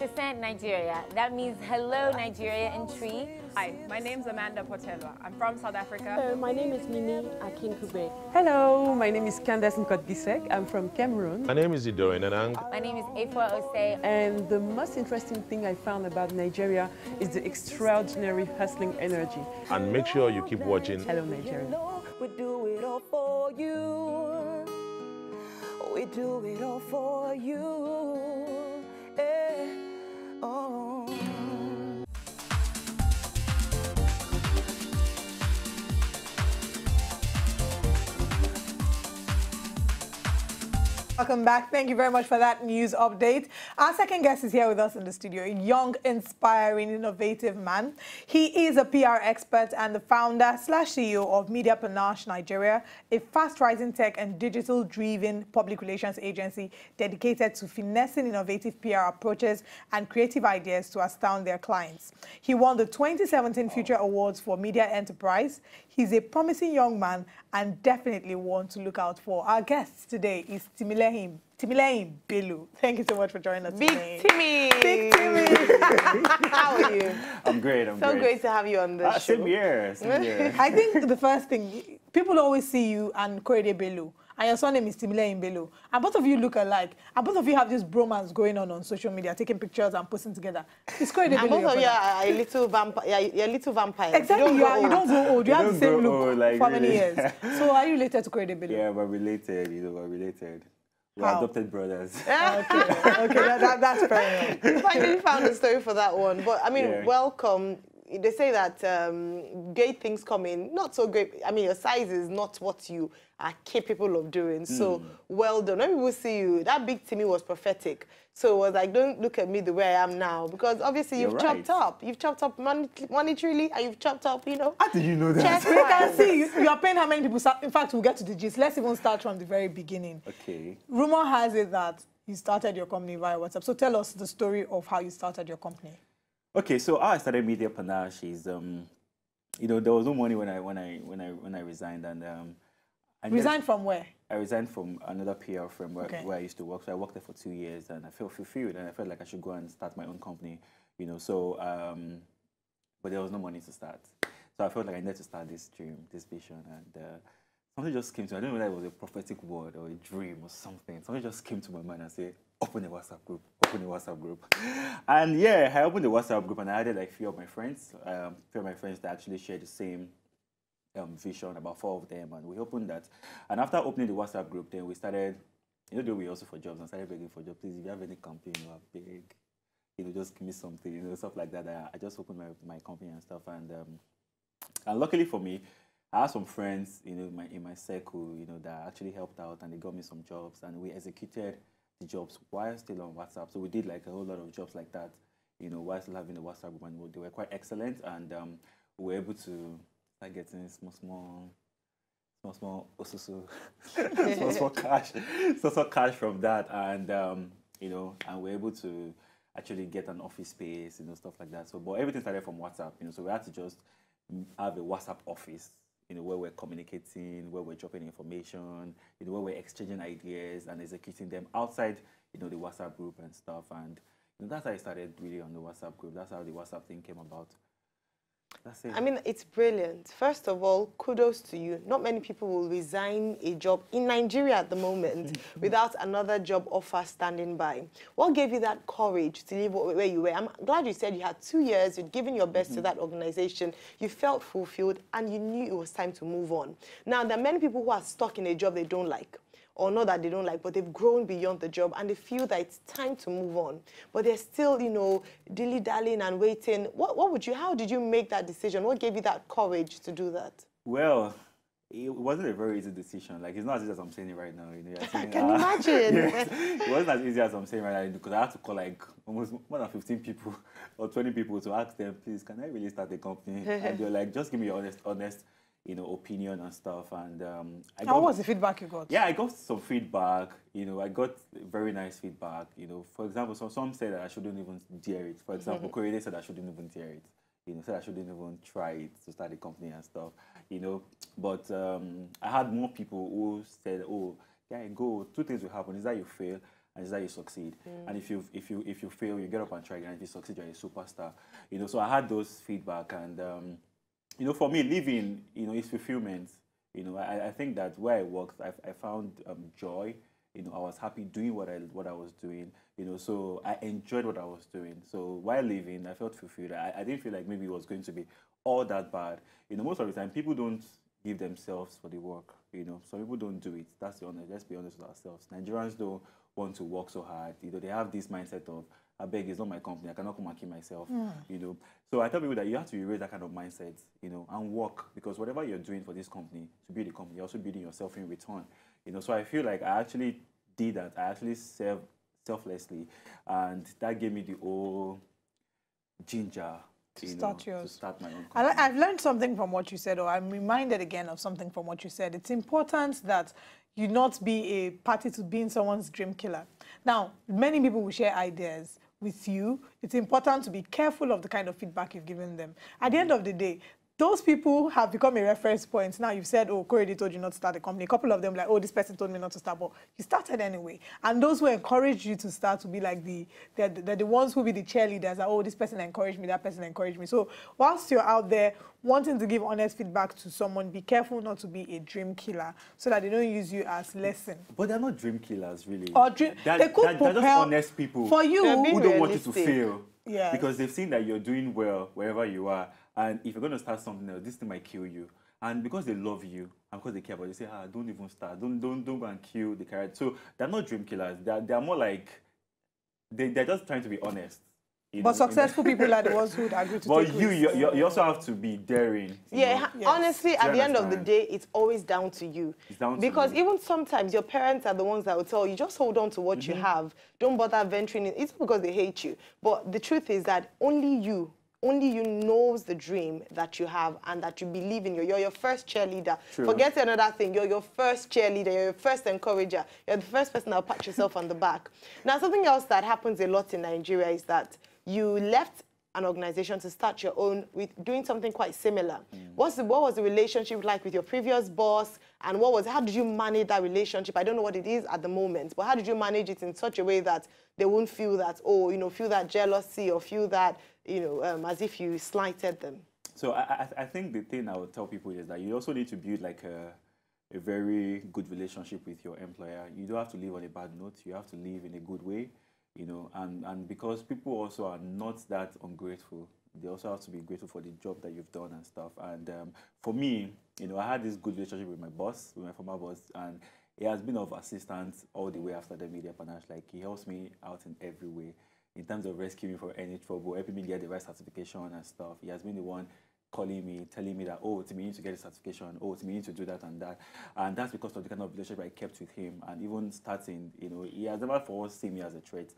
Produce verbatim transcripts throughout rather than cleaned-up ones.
It's Ascent Nigeria. That means hello Nigeria in tree. Hi, my name's Amanda Portella. I'm from South Africa. Hello, my name is Mimi Akinkube. Hello, my name is Candace Nkotgisek. I'm from Cameroon. My name is Ido Enanang. My name is Efua Ose. And the most interesting thing I found about Nigeria is the extraordinary hustling energy. And make sure you keep watching Hello Nigeria. We do it all for you. We do it all for you. Oh. Welcome back. Thank you very much for that news update. Our second guest is here with us in the studio, a young, inspiring, innovative man. He is a P R expert and the founder slash C E O of Media Panache Nigeria, a fast-rising tech and digital-driven public relations agency dedicated to finessing innovative P R approaches and creative ideas to astound their clients. He won the twenty seventeen Future Awards for Media Enterprise. He's a promising young man and definitely one to look out for. Our guest today is Timileyin. Timileyin Bello, thank you so much for joining us Big today. Timi. Big Timi. How are you? I'm great, I'm so great. So great to have you on the uh, show. Same here, same here. I think the first thing, people always see you and Korede Bello, and your surname is Timileyin Bello, and both of you look alike, and both of you have this bromance going on on social media, taking pictures and posting together. It's Korede Bello. And both of you are a little vampire. You're a little vampire. Exactly. You don't, you don't grow old. You, you have the same look old, like, for really. many years. So are you related to Korede Bello? Yeah, we're related. You know, we're related. We're How? adopted brothers. Yeah. Okay, okay, that, that, that's fair enough. You finally found a story for that one. But I mean, yeah. welcome. They say that um, great things come in, not so great. I mean, your size is not what you are capable of doing. So mm. well done. When people see you, that Big Timi was prophetic. So it was like, don't look at me the way I am now. Because obviously you've You're chopped right. up. You've chopped up mon monetarily and you've chopped up, you know. How did you know that? We can see you, you are paying how many people. In fact, we'll get to the gist. Let's even start from the very beginning. Okay. Rumor has it that you started your company via WhatsApp. So tell us the story of how you started your company. Okay, so how I started Media Panache is, um, you know, there was no money when I when I when I when I resigned and um, I resigned just, from where? I resigned from another P R firm where, okay. where I used to work. So I worked there for two years, and I felt fulfilled, and I felt like I should go and start my own company, you know. So, um, but there was no money to start, so I felt like I needed to start this dream, this vision, and uh, something just came to me. I don't know whether it was a prophetic word or a dream or something. Something just came to my mind and said, open a WhatsApp group. Open a WhatsApp group. And yeah, I opened the WhatsApp group and I added like a few of my friends, a um, few of my friends that actually shared the same um, vision, about four of them, and we opened that. And after opening the WhatsApp group, then we started, you know, we also for jobs and started begging for jobs. Please, if you have any company, you know, big, you know, just give me something, you know, stuff like that. I, I just opened my, my company and stuff. And, um, and luckily for me, I had some friends, you know, in my, in my circle, you know, that actually helped out and they got me some jobs and we executed the jobs while still on WhatsApp. So we did like a whole lot of jobs like that, you know, while still having the WhatsApp group, and they were quite excellent, and um, we were able to start getting small, small, small, small, osusu, small, small cash, small, small cash from that, and um, you know, and we were able to actually get an office space, you know, stuff like that. So, but everything started from WhatsApp, you know, so we had to just have a WhatsApp office, you know, where we're communicating, where we're dropping information, you know, where we're exchanging ideas and executing them outside, you know, the WhatsApp group and stuff. And you know, that's how I started really on the WhatsApp group. That's how the WhatsApp thing came about. That's it. I mean, it's brilliant. First of all, kudos to you. Not many people will resign a job in Nigeria at the moment without another job offer standing by. What gave you that courage to leave where you were? I'm glad you said you had two years, you'd given your best mm-hmm. to that organization, you felt fulfilled, and you knew it was time to move on. Now, there are many people who are stuck in a job they don't like, or not that they don't like, but they've grown beyond the job and they feel that it's time to move on. But they're still, you know, dilly-dallying and waiting. What, what would you, how did you make that decision? What gave you that courage to do that? Well, it wasn't a very easy decision. Like, it's not as easy as I'm saying it right now. You know, you're saying, I can uh, imagine. Yes, it wasn't as easy as I'm saying right now because I had to call like almost more than fifteen people or twenty people to ask them, please, can I really start a company? And they're like, just give me your honest, honest, you know, opinion and stuff. And um, I got, how was the feedback you got? Yeah, I got some feedback. You know, I got very nice feedback. You know, for example, some some said that I shouldn't even dare it. For example, Korede said I shouldn't even dare it. You know, said I shouldn't even try it to start a company and stuff. You know, but um, I had more people who said, "Oh, yeah, go. Two things will happen: is that you fail, and it's that you succeed. Mm. And if you if you if you fail, you get up and try again. If you succeed, you're a superstar. You know, so I had those feedback, and um, you know, for me, living, you know, is fulfillment. You know, I, I think that where I worked, I, I found um, joy. You know, I was happy doing what I what I was doing. You know, so I enjoyed what I was doing. So while living, I felt fulfilled. I, I didn't feel like maybe it was going to be all that bad. You know, most of the time, people don't give themselves for the work. You know, some people don't do it. That's the honest. Let's be honest with ourselves. Nigerians don't want to work so hard. You know, they have this mindset of, I beg, it's not my company. I cannot come and kill myself. Mm. You know, so I tell people that you have to erase that kind of mindset. You know, and work, because whatever you're doing for this company, to build the company, you're also building yourself in return. You know, so I feel like I actually did that. I actually served selflessly, and that gave me the old ginger to, you start, know, to start my own company. I've learned something from what you said, or I'm reminded again of something from what you said. It's important that you not be a party to being someone's dream killer. Now, many people will share ideas with you. It's important to be careful of the kind of feedback you've given them. At the end of the day, those people have become a reference point. Now you've said, oh, Korede told you not to start a company. A couple of them like, oh, this person told me not to start, but you started anyway. And those who encourage you to start to be like the, they're, they're the ones who will be the cheerleaders. Like, oh, this person encouraged me, that person encouraged me. So whilst you're out there wanting to give honest feedback to someone, be careful not to be a dream killer so that they don't use you as lesson. But they're not dream killers, really. Or dream, that, they could that, propel, they're just honest people for you who realistic. Don't want you to fail. Yes. Because they've seen that you're doing well wherever you are. And if you're going to start something else, this thing might kill you. And because they love you, and because they care about you, they say, ah, don't even start. Don't, don't, don't go and kill the character. So they're not dream killers. They're, they're more like, they, they're just trying to be honest. But know, successful people are the ones who would agree to but take you, risks. you, you also have to be daring. Yeah, yes. Honestly, at the end of the day, it's always down to you. It's down because to you. Even sometimes your parents are the ones that will tell you, just hold on to what mm-hmm. you have. Don't bother venturing in. It's because they hate you. But the truth is that only you Only you knows the dream that you have and that you believe in. You're, you're your first cheerleader. True. Forget another thing. You're your first cheerleader. You're your first encourager. You're the first person that will pat yourself on the back. Now, something else that happens a lot in Nigeria is that you left an organization to start your own with doing something quite similar. Mm. What's the, what was the relationship like with your previous boss? And what was, how did you manage that relationship? I don't know what it is at the moment, but how did you manage it in such a way that they won't feel that, oh, you know, feel that jealousy or feel that, you know, um, as if you slighted them? So I, I think the thing I would tell people is that you also need to build like a, a very good relationship with your employer. You don't have to live on a bad note. You have to live in a good way, you know, and, and because people also are not that ungrateful. They also have to be grateful for the job that you've done and stuff. And um, for me, you know, I had this good relationship with my boss, with my former boss, and he has been of assistance all the way after the Media Panache. Like, he helps me out in every way, in terms of rescuing me from any trouble, helping me get the right certification and stuff. He has been the one calling me, telling me that, oh, Timi, you need to get a certification, oh, Timi, you need to do that and that. And that's because of the kind of relationship I kept with him. And even starting, you know, he has never for us seen me as a threat.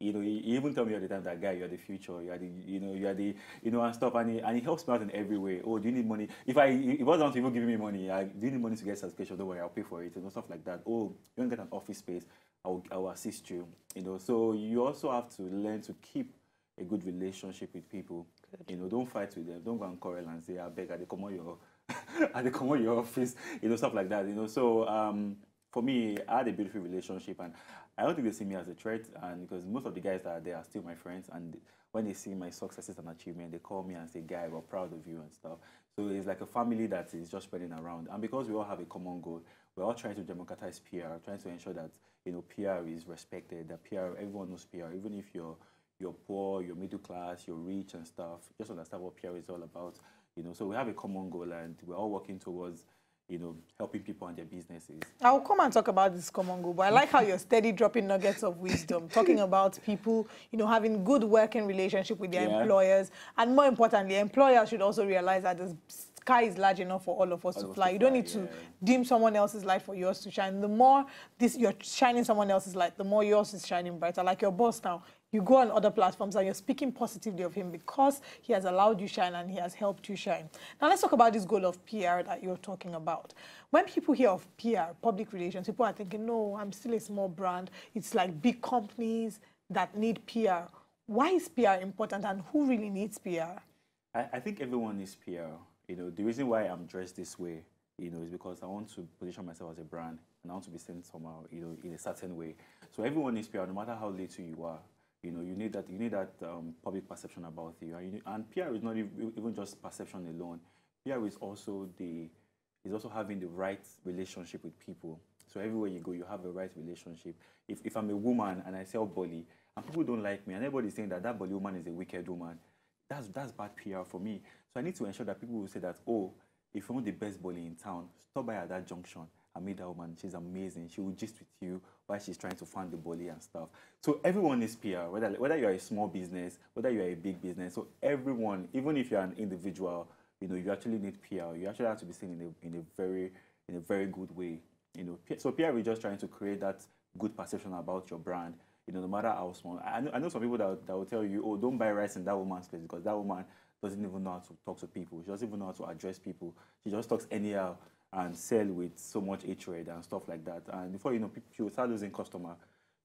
You know, he even told me all the time that, guy, you're the future, you're the, you know, you're the, you know, and stuff. And he, and he helps me out in every way. Oh, do you need money? If I, it wasn't even giving me money. I, do you need money to get certification? Don't worry, I'll pay for it, you know, stuff like that. Oh, you want to get an office space? I'll, I'll assist you, you know. So you also have to learn to keep a good relationship with people. Good. You know, don't fight with them. Don't go and quarrel and say, I beg, I they come on your, I they come on your office, you know, stuff like that, you know. So um, for me, I had a beautiful relationship, and I don't think they see me as a threat, and because most of the guys that are there are still my friends, and when they see my successes and achievements, they call me and say, guy, we're proud of you and stuff. So it's like a family that is just spreading around. And because we all have a common goal, we're all trying to democratize P R, trying to ensure that, you know, P R is respected, that P R, everyone knows P R, even if you're, you're poor, you're middle class, you're rich and stuff, just understand what P R is all about. You know, so we have a common goal, and we're all working towards, you know, helping people and their businesses. I'll come and talk about this common goal, but I like how you're steady dropping nuggets of wisdom, talking about people, you know, having good working relationship with their yeah. employers. And more importantly, employers should also realize that the sky is large enough for all of us all to fly. You don't need yeah. to dim someone else's light for yours to shine. The more this you're shining someone else's light, the more yours is shining brighter. Like your boss now. You go on other platforms and you're speaking positively of him because he has allowed you shine and he has helped you shine. Now, let's talk about this goal of P R that you're talking about. When people hear of P R, public relations, people are thinking, no, I'm still a small brand. It's like big companies that need P R. Why is P R important, and who really needs P R? I, I think everyone needs P R. You know, the reason why I'm dressed this way you know, it's because I want to position myself as a brand and I want to be seen somehow, you know, in a certain way. So everyone is P R, no matter how little you are. You know, you need that, you need that um, public perception about you. And, you need, and P R is not even just perception alone. P R is also the, is also having the right relationship with people. So everywhere you go, you have the right relationship. If, if I'm a woman and I sell bully, and people don't like me, and everybody's saying that that bully woman is a wicked woman, that's, that's bad P R for me. So I need to ensure that people will say that, oh, if you want the best bully in town, stop by at that junction and meet that woman. She's amazing. She will gist with you while she's trying to find the bully and stuff. So everyone is P R, whether, whether you're a small business, whether you're a big business. So everyone, even if you're an individual, you know, you actually need P R. You actually have to be seen in a, in a, very, in a very good way. You know, so P R is just trying to create that good perception about your brand. You know, no matter how small. I know, I know some people that, that will tell you, oh, don't buy rice in that woman's place because that woman doesn't even know how to talk to people. She doesn't even know how to address people. She just talks anyhow and sell with so much hatred and stuff like that. And before you know, people, she will start losing customer.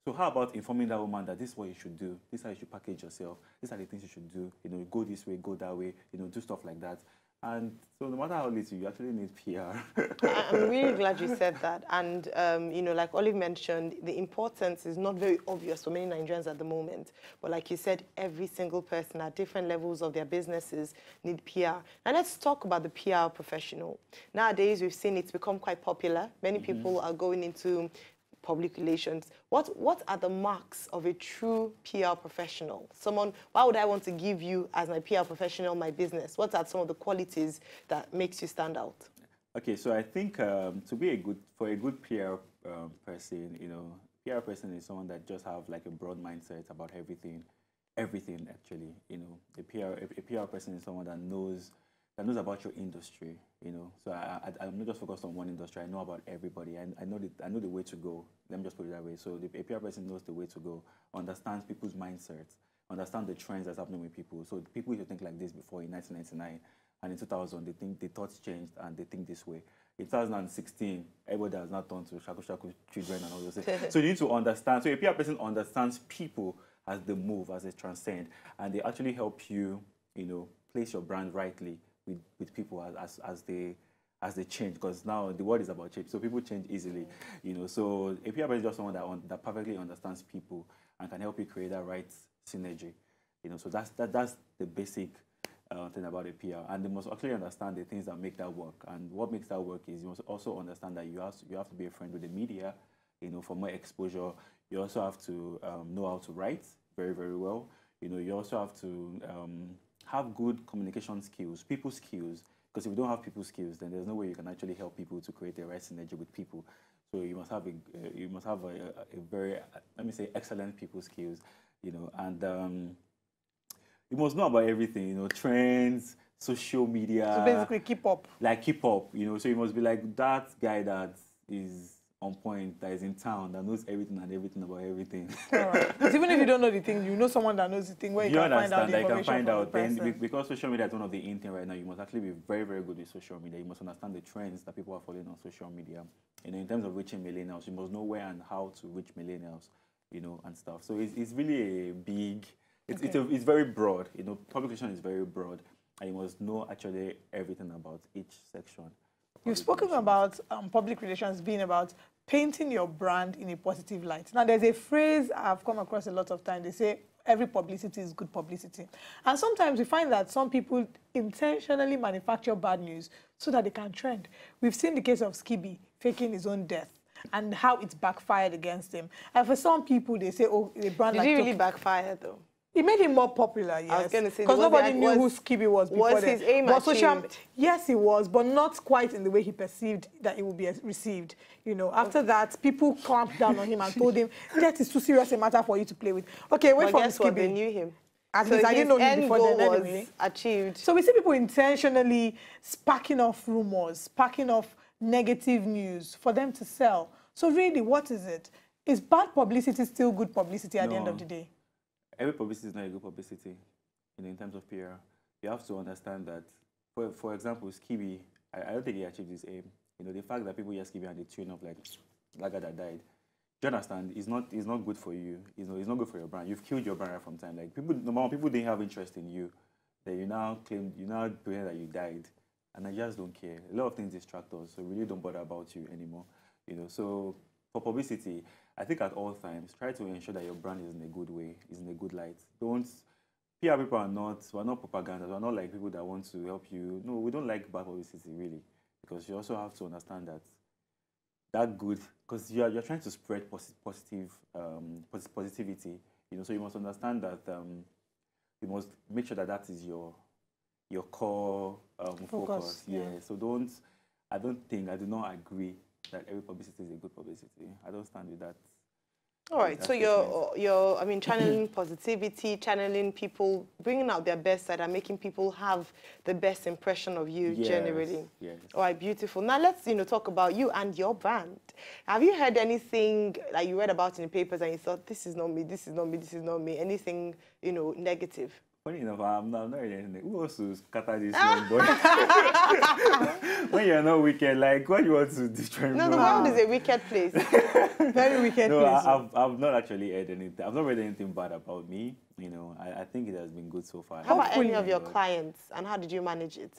So how about informing that woman that this is what you should do? This is how you should package yourself. These are the things you should do. You know, go this way, go that way. You know, do stuff like that. And so no matter how little, you actually need P R. I'm really glad you said that. And, um, you know, like Olive mentioned, the importance is not very obvious for many Nigerians at the moment. But like you said, every single person at different levels of their businesses need P R. And let's talk about the P R professional. Nowadays, we've seen it's become quite popular. Many mm-hmm. people are going into public relations. What, what are the marks of a true P R professional? Someone, why would I want to give you as my P R professional my business? What are some of the qualities that makes you stand out? Okay, so I think um, to be a good, for a good P R um, person, you know, P R person is someone that just have like a broad mindset about everything, everything actually, you know. A P R, a, a P R person is someone that knows, that knows about your industry, you know. So I, I, I'm not just focused on one industry. I know about everybody. I, I know the I know the way to go. Let me just put it that way. So the a P R person knows the way to go, understands people's mindsets, understands the trends that's happening with people. So people used to think like this before in nineteen ninety-nine, and in two thousand, they think the thoughts changed and they think this way. In two thousand sixteen, everybody has not turned to shaku shaku children and all those things. So you need to understand. So a P R person understands people as they move, as they transcend, and they actually help you, you know, place your brand rightly With, with people as, as, as they as they change, because now the world is about change, so people change easily, mm-hmm. you know. So a P R person is just someone that, un, that perfectly understands people and can help you create that right synergy, you know. So that's that that's the basic uh, thing about a P R, and they must actually understand the things that make that work. And what makes that work is you must also understand that you have to, you have to be a friend with the media, you know, for more exposure. You also have to um, know how to write very very well, you know. You also have to um, have good communication skills, people skills, because if you don't have people skills, then there's no way you can actually help people to create the right synergy with people. So you must have a, uh, you must have a, a, a very, let me say, excellent people skills, you know, and um, you must know about everything, you know, trends, social media. So basically keep up. Like keep up, you know, so you must be like that guy that is on point, that is in town, that knows everything and everything about everything. All right. Even if you don't know the thing, you know someone that knows the thing where you, you can find out the information. You can find out. Then, because social media is one of the in thing right now, you must actually be very, very good with social media. You must understand the trends that people are following on social media. And in terms of reaching millennials, you must know where and how to reach millennials, you know, and stuff. So it's, it's really a big, it's, okay. it's, a, it's very broad. You know, publication is very broad. And you must know actually everything about each section. You've spoken about um, public relations being about painting your brand in a positive light. Now, there's a phrase I've come across a lot of times. They say, every publicity is good publicity. And sometimes we find that some people intentionally manufacture bad news so that they can trend. We've seen the case of Skibi faking his own death and how it backfired against him. And for some people, they say, oh, the brand... Did he really backfire, though? It made him more popular, yes. I was going to say, because nobody knew who Skibi was before then. Was his aim achieved? Yes, he was, but not quite in the way he perceived that it would be received. You know, after okay. that, people clamped down on him and told him, that is too serious a matter for you to play with. Okay, wait for Skibi. Guess what? They knew him. At least I didn't know him before then, anyway. Achieved. So we see people intentionally sparking off rumors, sparking off negative news for them to sell. So really, what is it? Is bad publicity still good publicity at the end of the day? Every publicity is not a good publicity, you know, in terms of P R. You have to understand that, for, for example, Skibi, I, I don't think he achieved his aim. You know, the fact that people hear Skibi and they tune up like, that guy that died, do you understand? It's not, it's not good for you. It's not, it's not good for your brand. You've killed your brand right from time. Like, people, no matter, people didn't have interest in you. Then you now claim, you now pretend that you died. and I just don't care. A lot of things distract us, so really don't bother about you anymore. You know, so for publicity, I think at all times, try to ensure that your brand is in a good way, is in a good light. Don't, P R people are not, we're not propagandas, we're not like people that want to help you. No, we don't like bad publicity, really, because you also have to understand that that good, because you're, you're trying to spread posi positive, um, pos positivity, you know, so you must understand that um, you must make sure that that is your, your core um, focus. focus. Yeah. yeah, so don't, I don't think, I do not agree that every publicity is a good publicity. I don't stand with that. All right, that so you're, you're, I mean, channeling positivity, channeling people, bringing out their best side and making people have the best impression of you yes, generally. Yes. All right, beautiful. Now let's, you know, talk about you and your brand. Have you heard anything that like you read about in the papers and you thought, this is not me, this is not me, this is not me, anything, you know, negative? Funny enough, I'm not, I'm not really anything. Who wants to scatter this one, boy? When you're not wicked, like, what you want to destroy? No, the world is a wicked place. Very wicked no, place. No, I've, I've not actually heard anything. I've not read anything bad about me. You know, I, I think it has been good so far. How are any of your clients, and how did you manage it?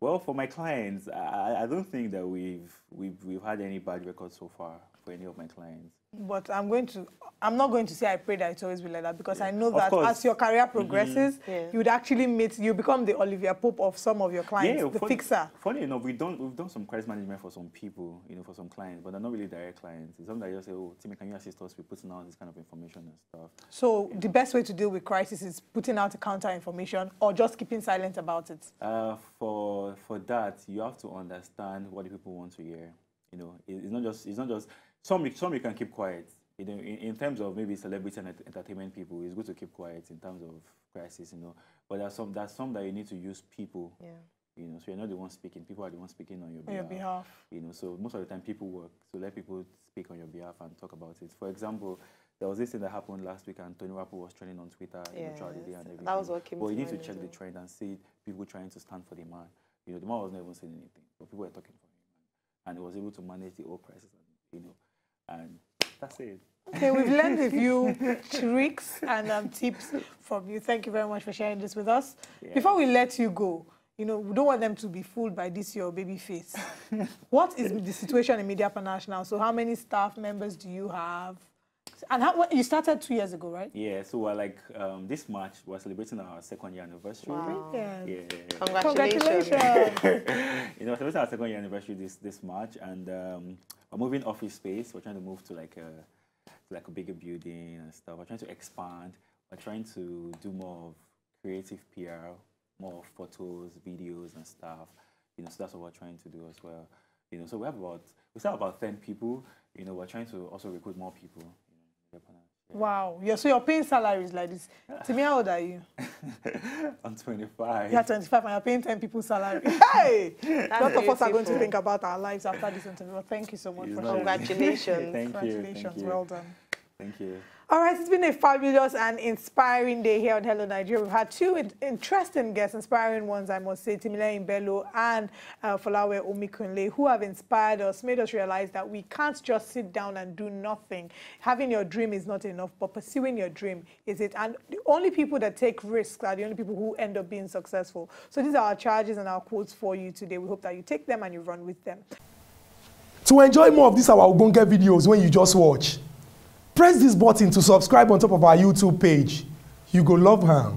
Well, for my clients, I, I don't think that we've, we've, we've had any bad records so far for any of my clients. But I'm going to, I'm not going to say I pray that it always will like that, because yeah. I know that as your career progresses, mm-hmm. yeah. you would actually meet, you become the Olivia Pope of some of your clients, yeah, the fun, fixer. Funny enough, we don't, we've done some crisis management for some people, you know, for some clients, but they're not really direct clients. It's something that you say, oh, Timi, can you assist us with putting out this kind of information and stuff? So yeah. the best way to deal with crisis is putting out a counter information or just keeping silent about it? Uh, for, for that, you have to understand what the people want to hear. You know, it, it's not just, it's not just, Some, some you can keep quiet. You know, in, in terms of maybe celebrity and entertainment people, it's good to keep quiet in terms of crisis, you know. But there's some, there's some that you need to use people, yeah. you know, so you're not the one speaking. People are the ones speaking on your behalf. Your behalf. You know, so most of the time people work, so let people speak on your behalf and talk about it. For example, there was this thing that happened last week and Tony Rappo was trending on Twitter yeah, you know, throughout the day and everything. That was what came but you need to check the trend and see people trying to stand for the man. You know, the man was not even saying anything, but people were talking for him. And he was able to manage the whole crisis. You know, and that's it. Okay, we've learned a few tricks and um, tips from you. Thank you very much for sharing this with us. Yeah. Before we let you go, you know, we don't want them to be fooled by this, your baby face. What is the situation in Media Panache now? So how many staff members do you have? And how, what, you started two years ago, right? Yeah, so we're like, um, this March, we're celebrating our second year anniversary. Wow. Yeah. Yeah, yeah. Congratulations. Congratulations. You know, we're celebrating our second year anniversary this, this March, and um, we're moving office space. We're trying to move to like a, to like a bigger building and stuff. We're trying to expand. We're trying to do more of creative P R, more photos, videos, and stuff. You know, so that's what we're trying to do as well. You know, so we have about, we still have about ten people. You know, we're trying to also recruit more people. Wow. Yeah, so you're paying salaries like this. Timi, how old are you? I'm twenty-five. You're twenty-five and you're paying ten people's salary. Hey! Lots of us are going to think about our lives after this interview. Thank you so much. It's for Congratulations. Thank Congratulations. You. Thank you. Well done. Thank you. All right, it's been a fabulous and inspiring day here on Hello Nigeria. We've had two in interesting guests, inspiring ones, I must say, Timileyin Bello and uh, Folawe Omikunle, who have inspired us, made us realize that we can't just sit down and do nothing. Having your dream is not enough, but pursuing your dream is it. And the only people that take risks are the only people who end up being successful. So these are our charges and our quotes for you today. We hope that you take them and you run with them. To enjoy more of these our Ogbonge videos when you just watch, press this button to subscribe on top of our YouTube page. You go love her.